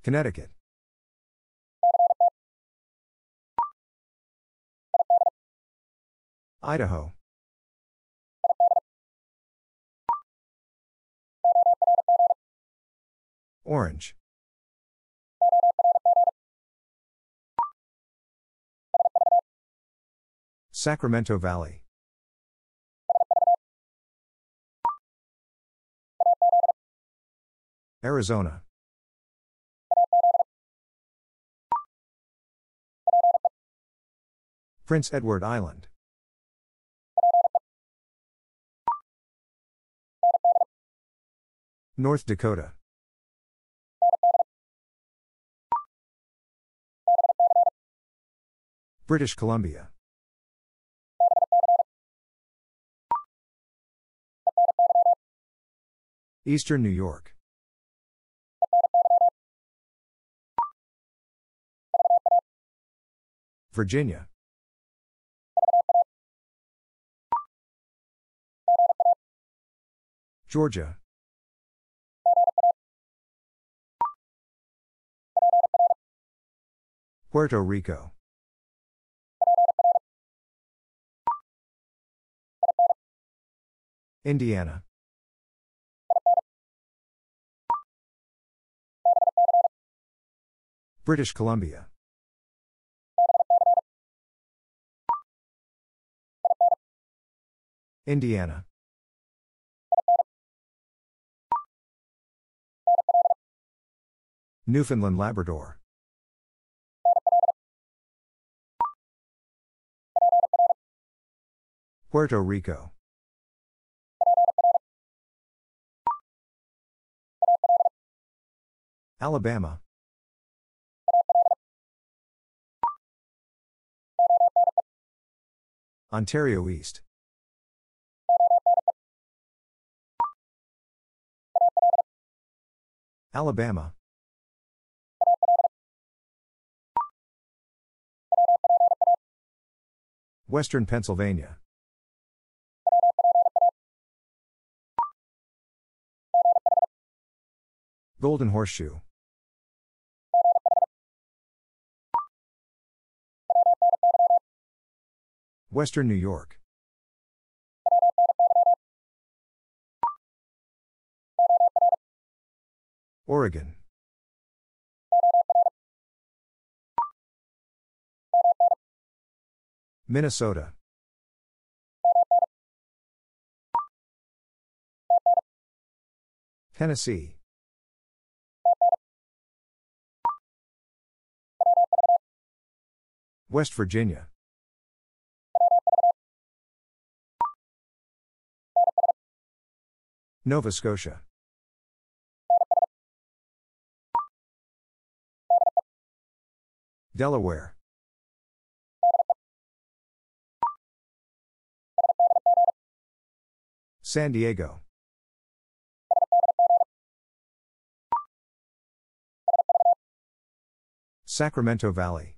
Connecticut. Idaho. Orange. Sacramento Valley. Arizona. Prince Edward Island. North Dakota. British Columbia. Eastern New York. Virginia. Georgia. Puerto Rico. Indiana. British Columbia. Indiana. Newfoundland Labrador. Puerto Rico. Alabama. Ontario East. Alabama. Western Pennsylvania. Golden Horseshoe. Western New York. Oregon. Minnesota. Tennessee. West Virginia. Nova Scotia. Delaware. San Diego. Sacramento Valley.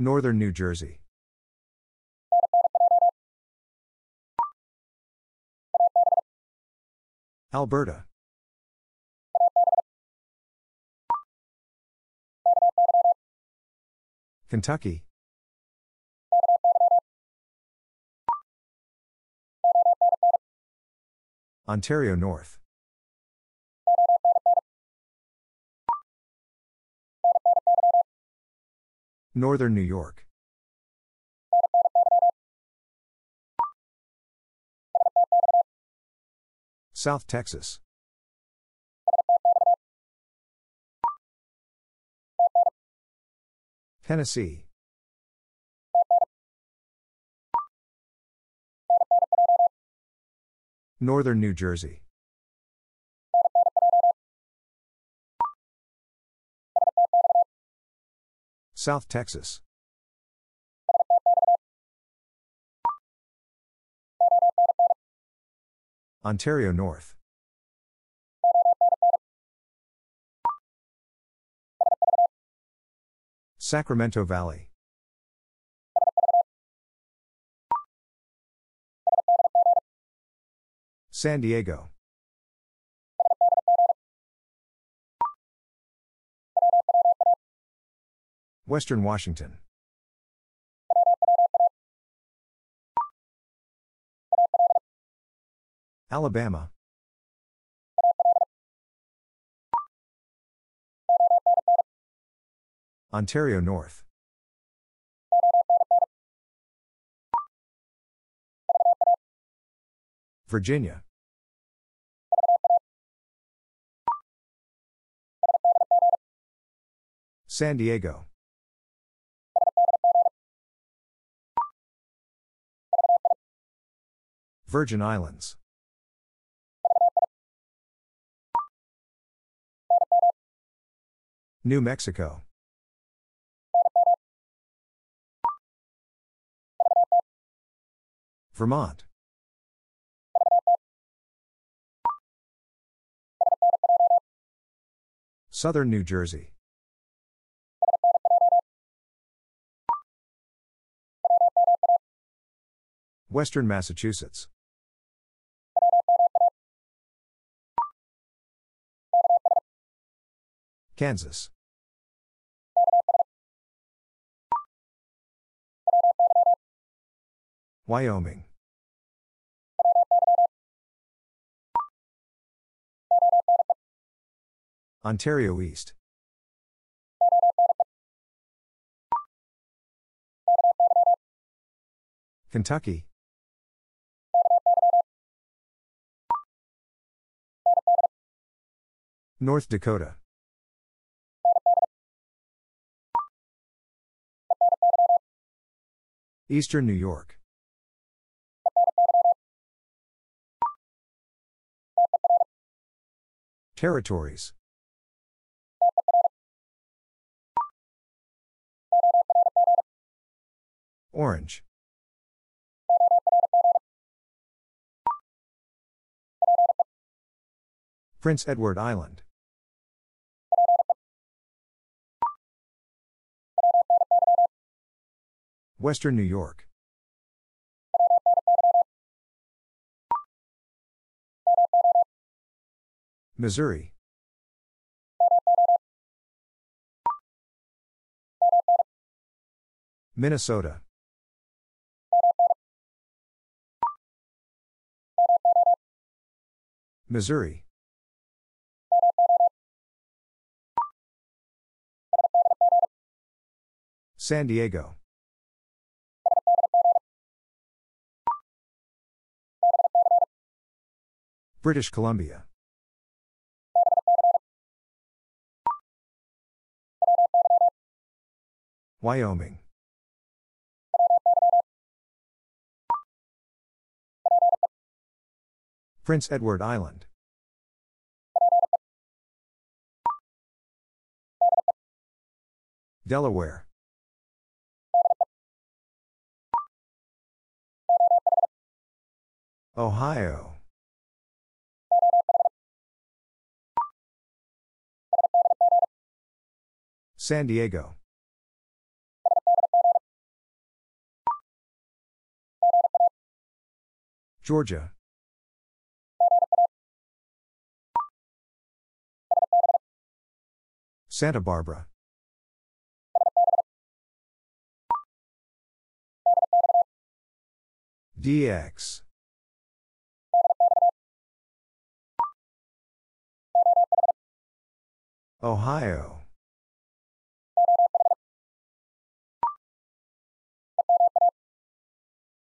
Northern New Jersey. Alberta. Kentucky. Ontario North. Northern New York. South Texas. Tennessee. Northern New Jersey. South Texas. Ontario North. Sacramento Valley. San Diego. Western Washington. Alabama. Ontario North. Virginia. San Diego. Virgin Islands. New Mexico. Vermont. Southern New Jersey. Western Massachusetts. Kansas. Wyoming. Ontario East. Kentucky. North Dakota. Eastern New York. Territories. Orange. Prince Edward Island. Western New York. Missouri. Minnesota. Missouri. San Diego. British Columbia. Wyoming. Prince Edward Island. Delaware. Ohio. San Diego. Georgia. Santa Barbara. DX. Ohio.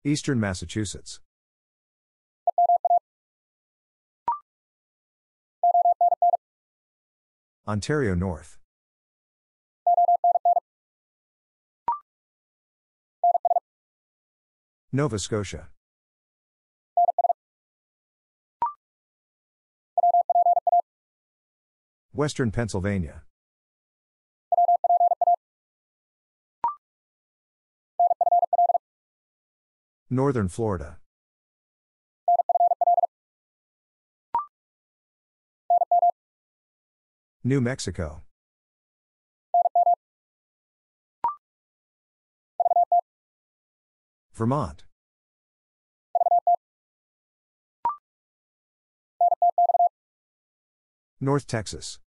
Eastern Massachusetts. Ontario North. Nova Scotia. Western Pennsylvania. Northern Florida. New Mexico. Vermont. North Texas.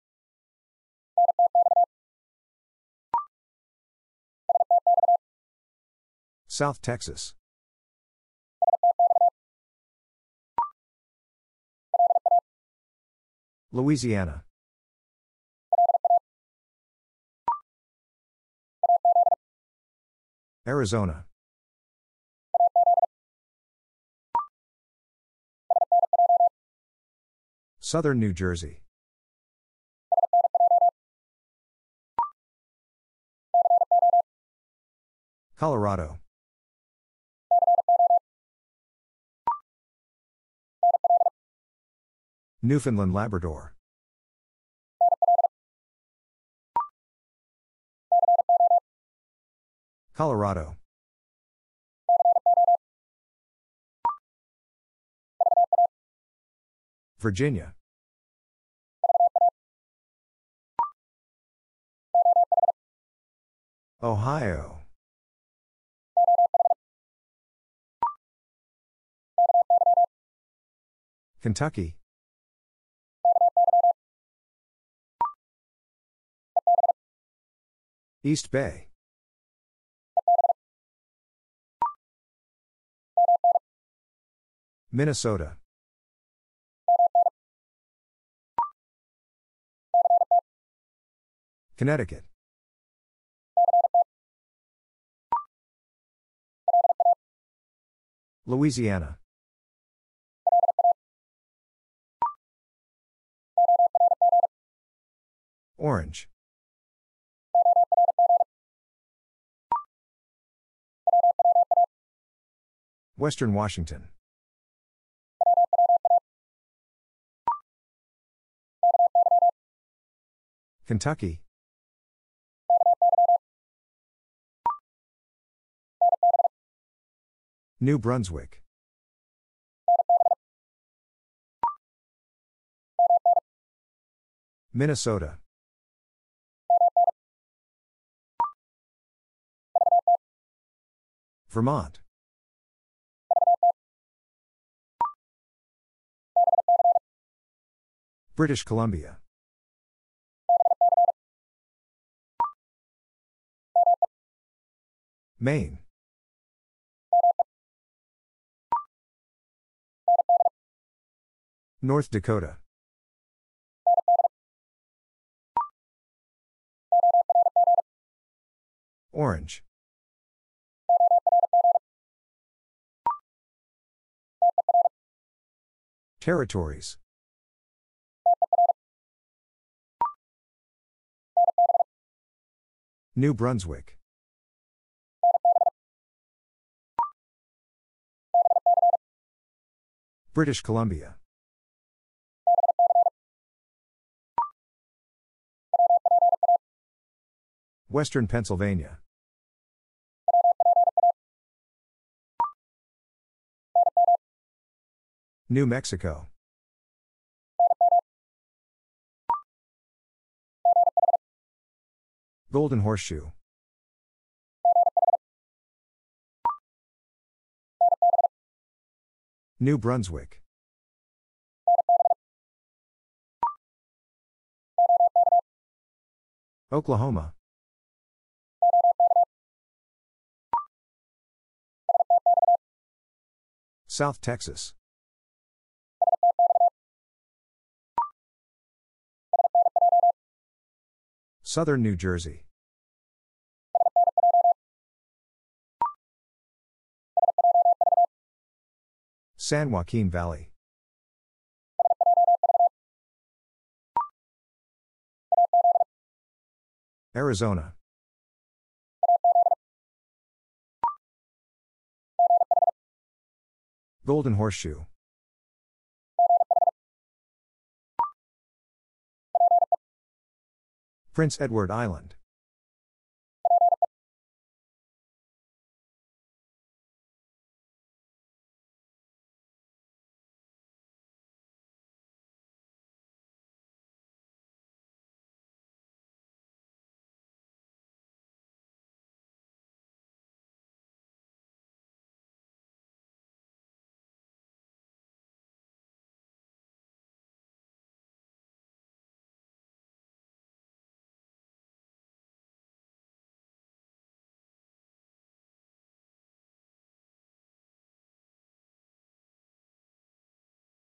South Texas. Louisiana. Arizona. Southern New Jersey. Colorado. Newfoundland Labrador. Colorado. Virginia. Ohio. Kentucky. East Bay. Minnesota. Connecticut. Louisiana. Orange. Western Washington. Kentucky. New Brunswick. Minnesota. Vermont. British Columbia. Maine. North Dakota. Orange. Territories. New Brunswick. British Columbia. Western Pennsylvania. New Mexico. Golden Horseshoe. New Brunswick. Oklahoma. South Texas. Southern New Jersey. San Joaquin Valley. Arizona. Golden Horseshoe. Prince Edward Island.